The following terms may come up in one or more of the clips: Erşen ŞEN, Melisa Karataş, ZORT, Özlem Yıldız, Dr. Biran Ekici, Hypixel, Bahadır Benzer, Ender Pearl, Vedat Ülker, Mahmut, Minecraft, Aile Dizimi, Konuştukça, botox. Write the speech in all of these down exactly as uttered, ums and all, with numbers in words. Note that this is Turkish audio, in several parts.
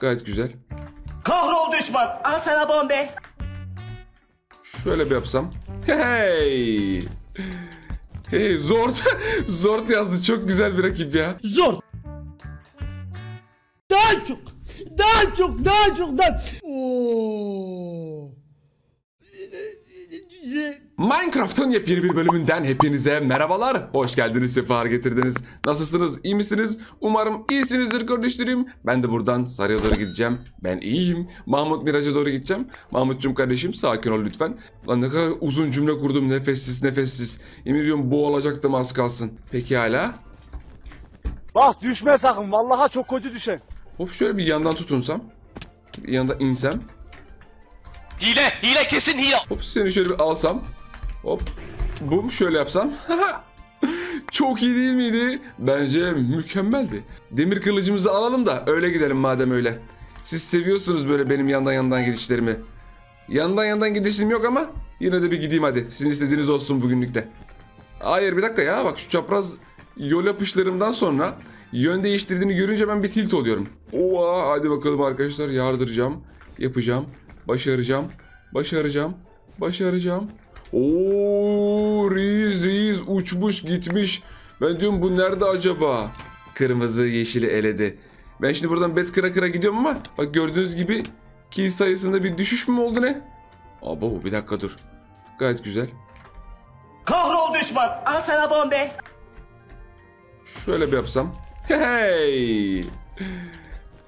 Gayet güzel. Kahrol düşman. Al sana bombe. Şöyle bir yapsam. Hey. Hey Zort. Zort yazdı. Çok güzel bir rakip ya. Zort. Daha çok. Daha çok. Daha çok. Daha... Oo. Minecraft'ın yepyeni bir bölümünden hepinize merhabalar. Hoş geldiniz, sefalar getirdiniz. Nasılsınız, iyi misiniz? Umarım iyisinizdir kardeşlerim. Ben de buradan sarıya doğru gideceğim. Ben iyiyim. Mahmut Miraç'a doğru gideceğim. Mahmut'cum kardeşim sakin ol lütfen. Lan ne kadar uzun cümle kurdum, nefessiz nefessiz. Yemin ediyorum boğulacaktım az kalsın. Peki hala. Bak düşme sakın, vallaha çok kötü düşer. Hop şöyle bir yandan tutunsam. Bir yandan insem. Hile, hile kesin hile. Hop seni şöyle bir alsam. Hop. Bum şöyle yapsam. Çok iyi değil miydi? Bence mükemmeldi. Demir kılıcımızı alalım da öyle gidelim madem öyle. Siz seviyorsunuz böyle benim yandan yandan gidişlerimi. Yandan yandan gidişim yok ama yine de bir gideyim hadi. Sizin istediğiniz olsun bugünlükte. Hayır bir dakika ya, bak şu çapraz yol yapışlarımdan sonra yön değiştirdiğini görünce ben bir tilt oluyorum. Oha hadi bakalım arkadaşlar, yardıracağım. Yapacağım. Başaracağım. Başaracağım. Başaracağım. Ooo reis reis uçmuş gitmiş. Ben diyorum bu nerede acaba? Kırmızı yeşili eledi. Ben şimdi buradan bet kıra kıra gidiyorum ama bak gördüğünüz gibi kill sayısında bir düşüş mü oldu ne? Abo bir dakika dur. Gayet güzel. Kahrol düşman. Al sana bombe. Şöyle bir yapsam. Hey.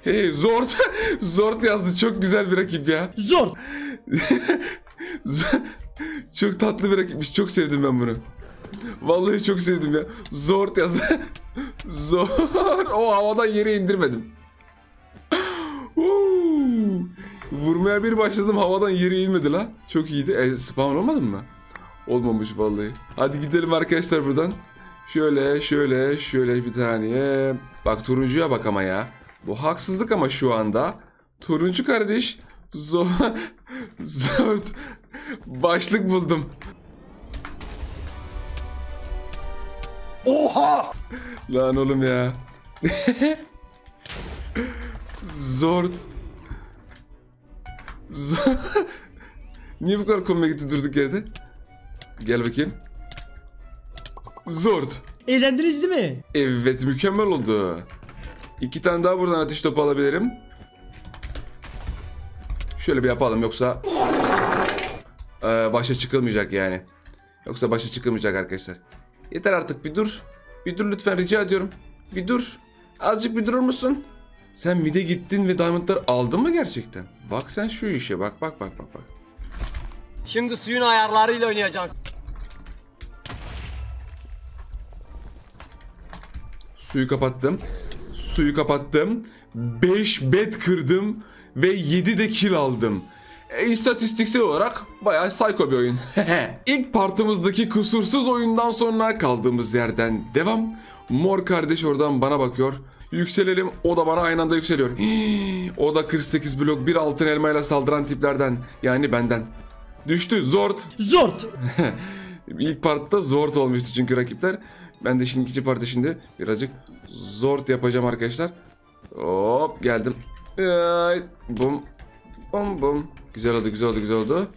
Hey Zort. Zort yazdı. Çok güzel bir rakip ya. Zort. Çok tatlı bir rakipmiş. Çok sevdim ben bunu. Vallahi çok sevdim ya. Zort yazdı. Zor. O havadan yere indirmedim. Vurmaya bir başladım. Havadan yere inmedi la. Çok iyiydi. E, spawn olmadın mı? Olmamış vallahi. Hadi gidelim arkadaşlar buradan. Şöyle şöyle şöyle bir tane. Bak turuncuya bak ama ya. Bu haksızlık ama şu anda. Turuncu kardeş. Zor. Zor. Başlık buldum. Oha! Lan oğlum ya. Zort. Zort. Niye bu kadar komik gitti durduk yerde? Gel bakayım. Zort. Eğlendiniz değil mi? Evet, mükemmel oldu. İki tane daha buradan ateş topu alabilirim. Şöyle bir yapalım yoksa ee, başa çıkılmayacak yani. Yoksa başa çıkılmayacak arkadaşlar. Yeter artık, bir dur. Bir dur lütfen, rica ediyorum. Bir dur. Azıcık bir durur musun? Sen mide gittin ve diamondlar aldın mı gerçekten? Bak sen şu işe bak bak bak bak bak. Şimdi suyun ayarlarıyla oynayacağım. Suyu kapattım. Suyu kapattım. beş bet kırdım ve yedi de kill aldım. E, istatistiksel olarak bayağı psycho bir oyun. İlk partımızdaki kusursuz oyundan sonra kaldığımız yerden devam. Mor kardeş oradan bana bakıyor. Yükselelim, o da bana aynı anda yükseliyor. Hii, o da kırk sekiz blok bir altın elmayla saldıran tiplerden. Yani benden. Düştü Zort. Zort. İlk partta Zort olmuştu çünkü rakipler. Ben de şimdi ikinci parti şimdi birazcık Zort yapacağım arkadaşlar. Hop geldim. Ay, bum bum bum. Güzel oldu güzel oldu güzel oldu.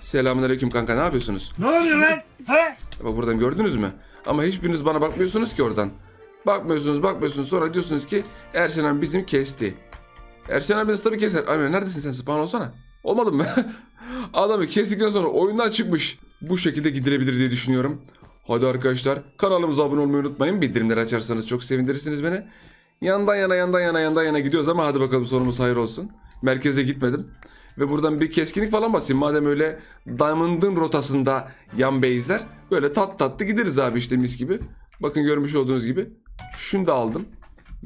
Selamünaleyküm kanka, ne yapıyorsunuz? Ne oluyor lan? He? Buradan gördünüz mü? Ama hiçbiriniz bana bakmıyorsunuz ki oradan. Bakmıyorsunuz bakmıyorsunuz, sonra diyorsunuz ki Ersen abi bizim kesti. Ersen abi tabii keser. Aynen, neredesin sen, spawn olsana. Olmadı mı? Adamı kestikten sonra oyundan çıkmış. Bu şekilde gidilebilir diye düşünüyorum. Hadi arkadaşlar kanalımıza abone olmayı unutmayın. Bildirimleri açarsanız çok sevindirirsiniz beni. Yandan yana yandan yana yandan yana gidiyoruz ama hadi bakalım sonumuz hayır olsun. Merkeze gitmedim. Ve buradan bir keskinlik falan basayım. Madem öyle Diamond'ın rotasında yan base'ler. Böyle tat tatlı gideriz abi işte mis gibi. Bakın görmüş olduğunuz gibi. Şunu da aldım.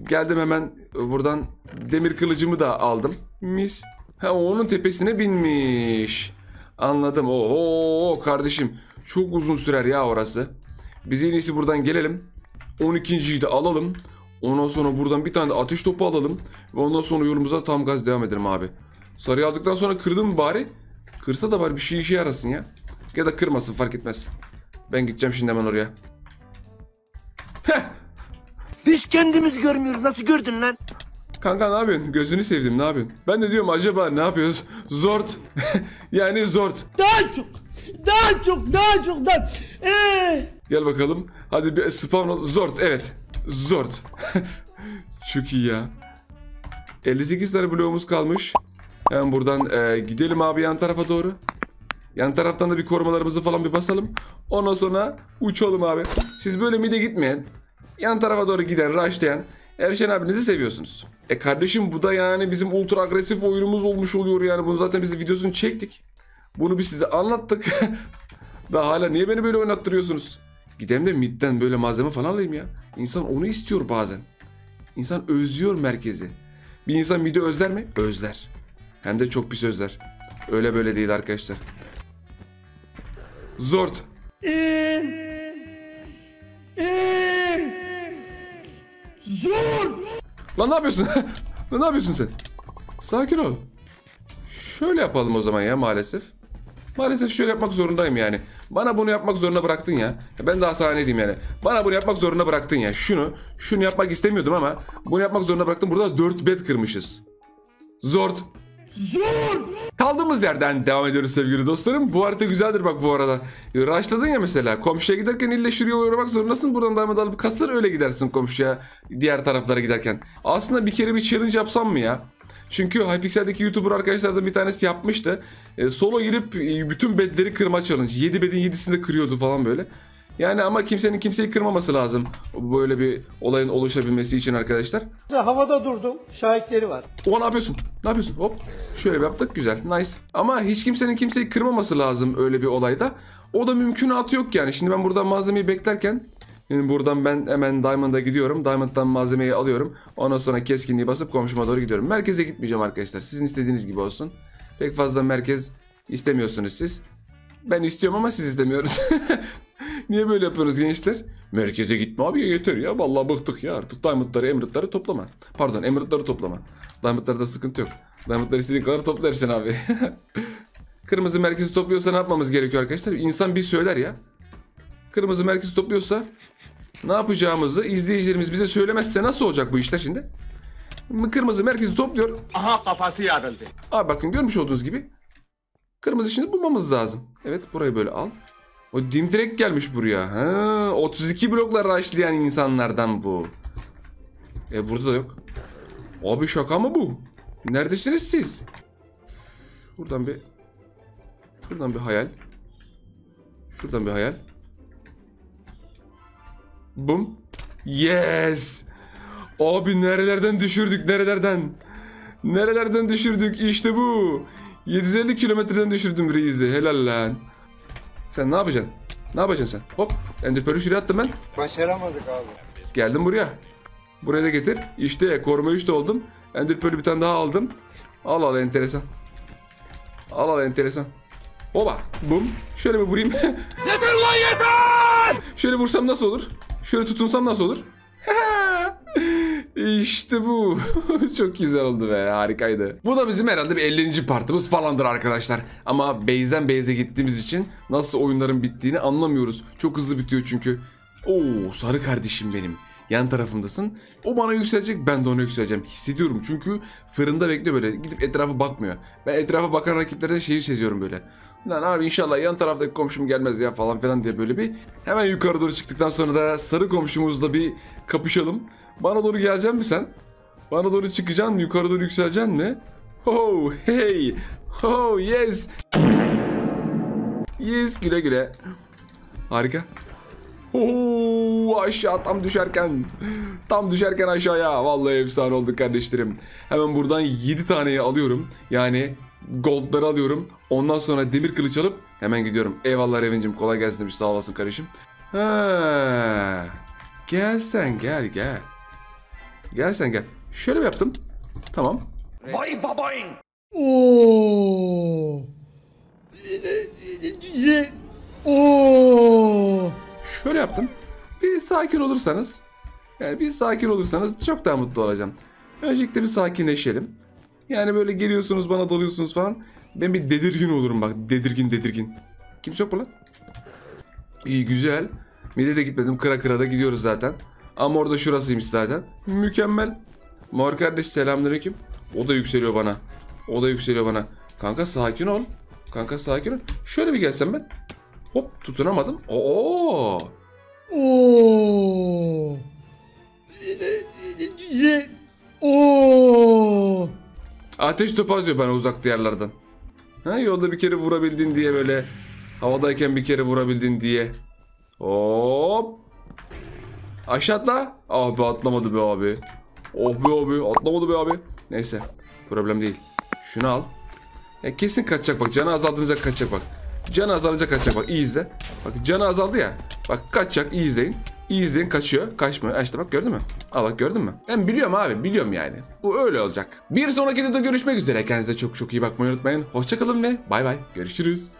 Geldim hemen buradan demir kılıcımı da aldım. Mis. Ha onun tepesine binmiş. Anladım. Oho kardeşim. Çok uzun sürer ya orası. Biz en iyisi buradan gelelim. on ikinciyi de alalım. Ondan sonra buradan bir tane de ateş topu alalım. Ve ondan sonra yolumuza tam gaz devam edelim abi. Sarıyı aldıktan sonra kırdım bari. Kırsa da bari bir şey işe yarasın ya. Ya da kırmasın fark etmez. Ben gideceğim şimdi hemen oraya. Heh. Biz kendimiz görmüyoruz, nasıl gördün lan? Kanka ne yapıyorsun? Gözünü sevdim, ne yapıyorsun? Ben de diyorum acaba ne yapıyoruz? Zort. Yani zort. Daha çok. Daha çok. Daha çok. Daha. Ee? Gel bakalım. Hadi bir spawn ol. Zort. Evet. Zort. Çok iyi ya. elli sekiz tane bloğumuz kalmış. Hemen buradan e, gidelim abi yan tarafa doğru. Yan taraftan da bir korumalarımızı falan bir basalım. Ondan sonra uçalım abi. Siz böyle mide gitmeyen, yan tarafa doğru giden, rushlayan Erşen abinizi seviyorsunuz. E kardeşim bu da yani bizim ultra agresif oyunumuz olmuş oluyor yani. Bunu zaten biz videosunu çektik. Bunu biz size anlattık. Daha hala niye beni böyle oynattırıyorsunuz? Gidem de midden böyle malzeme falan alayım ya. İnsan onu istiyor bazen. İnsan özlüyor merkezi. Bir insan midi özler mi? Özler. Hem de çok pis özler. Öyle böyle değil arkadaşlar. Zort. Ee, ee, zor. Lan ne yapıyorsun? Lan ne yapıyorsun sen? Sakin ol. Şöyle yapalım o zaman ya maalesef. Maalesef şöyle yapmak zorundayım yani. Bana bunu yapmak zorunda bıraktın ya. Ya ben daha sahne diyeyim yani. Bana bunu yapmak zorunda bıraktın ya. Şunu, şunu yapmak istemiyordum ama bunu yapmak zorunda bıraktım. Burada dört bed kırmışız. Zort. Zor. Kaldığımız yerden devam ediyoruz sevgili dostlarım. Bu harita güzeldir bak bu arada. Raşladın ya mesela. Komşuya giderken ille şuraya uğramak zorundasın. Buradan devam edip kaslar öyle gidersin komşuya. Diğer taraflara giderken. Aslında bir kere bir challenge yapsam mı ya? Çünkü Hypixel'deki YouTuber arkadaşlardan bir tanesi yapmıştı. E, solo girip e, bütün bedleri kırma challenge. yedi bedin yedisini de kırıyordu falan böyle. Yani ama kimsenin kimseyi kırmaması lazım. Böyle bir olayın oluşabilmesi için arkadaşlar. Havada durdum. Şahitleri var. O ne yapıyorsun? Ne yapıyorsun? Hop. Şöyle yaptık. Güzel. Nice. Ama hiç kimsenin kimseyi kırmaması lazım öyle bir olayda. O da mümkünatı yok yani. Şimdi ben buradan malzemeyi beklerken. Yani buradan ben hemen Diamond'a gidiyorum. Diamond'dan malzemeyi alıyorum. Ondan sonra keskinliği basıp komşuma doğru gidiyorum. Merkeze gitmeyeceğim arkadaşlar. Sizin istediğiniz gibi olsun. Pek fazla merkez istemiyorsunuz siz. Ben istiyorum ama siz istemiyoruz. Niye böyle yapıyoruz gençler? Merkeze gitme abi ya, yeter ya. Vallahi bıktık ya artık. Diamondları, emeraldları toplama. Pardon, emeraldları toplama. Diamondlarda sıkıntı yok. Diamondları istediğin kadar topla Erşen abi. Kırmızı merkezi topluyorsa ne yapmamız gerekiyor arkadaşlar? İnsan bir söyler ya. Kırmızı merkezi topluyorsa ne yapacağımızı izleyicilerimiz bize söylemezse nasıl olacak bu işler şimdi? Kırmızı merkezi topluyor. Aha kafası yarıldı. Abi bakın görmüş olduğunuz gibi. Kırmızı şimdi bulmamız lazım. Evet burayı böyle al. O dimdirek gelmiş buraya. Ha, otuz iki blokla rushlayan insanlardan bu. E burada da yok. Abi şaka mı bu? Neredesiniz siz? Şuradan bir... Şuradan bir hayal. Şuradan bir hayal. Bum. Yes. Abi nerelerden düşürdük nerelerden. Nerelerden düşürdük işte bu. yedi yüz elli kilometreden düşürdüm reizi. Helal lan. Sen ne yapacaksın? Ne yapacaksın sen? Hop. Ender Pearl'ü şuraya attım ben. Başaramadık abi. Geldim buraya. Buraya da getir. İşte koruma üçte oldum. Ender Pearl'ü bir tane daha aldım. Al al enteresan. Al al enteresan. Oba. Bum. Şöyle bir vurayım. Yeter lan yeter! Şöyle vursam nasıl olur? Şöyle tutunsam nasıl olur? İşte bu. Çok güzel oldu be. Harikaydı. Bu da bizim herhalde bir ellinci partımız falandır arkadaşlar. Ama base'den base'e gittiğimiz için nasıl oyunların bittiğini anlamıyoruz. Çok hızlı bitiyor çünkü. Oo sarı kardeşim benim. Yan tarafımdasın. O bana yükselecek, ben de ona yükseleceğim. Hissediyorum çünkü fırında bekliyor böyle. Gidip etrafa bakmıyor. Ben etrafa bakan rakiplerden şeyi seziyorum böyle. Lan abi inşallah yan taraftaki komşum gelmez ya falan filan diye böyle bir. Hemen yukarı doğru çıktıktan sonra da sarı komşumuzla bir kapışalım. Bana doğru geleceksin mi sen? Bana doğru çıkacaksın mı? Yukarı doğru yükseleceksin mi? Oh hey. Oh yes. Yes güle güle. Harika. Oo, aşağı tam düşerken tam düşerken aşağıya vallahi efsane olduk kardeşlerim. Hemen buradan yedi taneyi alıyorum. Yani goldları alıyorum. Ondan sonra demir kılıç alıp hemen gidiyorum. Eyvallah Reven'cim kolay gelsin demiş, sağ olasın kardeşim. Ha, gel sen gel gel. Gel sen gel. Şöyle mi yaptım? Tamam. Vay babayın. Oo. Oo. Şöyle yaptım. Bir sakin olursanız, yani bir sakin olursanız çok daha mutlu olacağım. Öncelikle bir sakinleşelim. Yani böyle geliyorsunuz bana doluyorsunuz falan. Ben bir dedirgin olurum bak. Dedirgin dedirgin. Kimse yok mu lan? İyi güzel. Mide de gitmedim. Kıra kıra da gidiyoruz zaten. Ama orada şurasıymış zaten. Mükemmel. Mor kardeş selamünaleyküm. O da yükseliyor bana. O da yükseliyor bana. Kanka sakin ol. Kanka sakin ol. Şöyle bir gelsem ben. Hop, tutunamadım. Oo. Oo. Oo. Ateş topu atıyor bana uzak diyarlardan. Ha, yolda bir kere vurabildin diye, böyle havadayken bir kere vurabildin diye. Hop. Aşağı atla. Ah be, atlamadı be abi. Oh be abi, atlamadı be abi. Neyse, problem değil. Şunu al. Ya kesin kaçacak bak. Canı azaldığınca kaçacak bak. Canı azalınca kaçacak bak. İyi izle. Bak canı azaldı ya. Bak kaçacak, iyi izleyin. İyi izleyin, kaçıyor. Kaçmıyor. İşte bak, gördün mü? Al bak, gördün mü? Ben biliyorum abi, biliyorum yani. Bu öyle olacak. Bir sonraki videoda görüşmek üzere. Kendinize çok çok iyi bakmayı unutmayın. Hoşçakalın ve bay bay. Görüşürüz.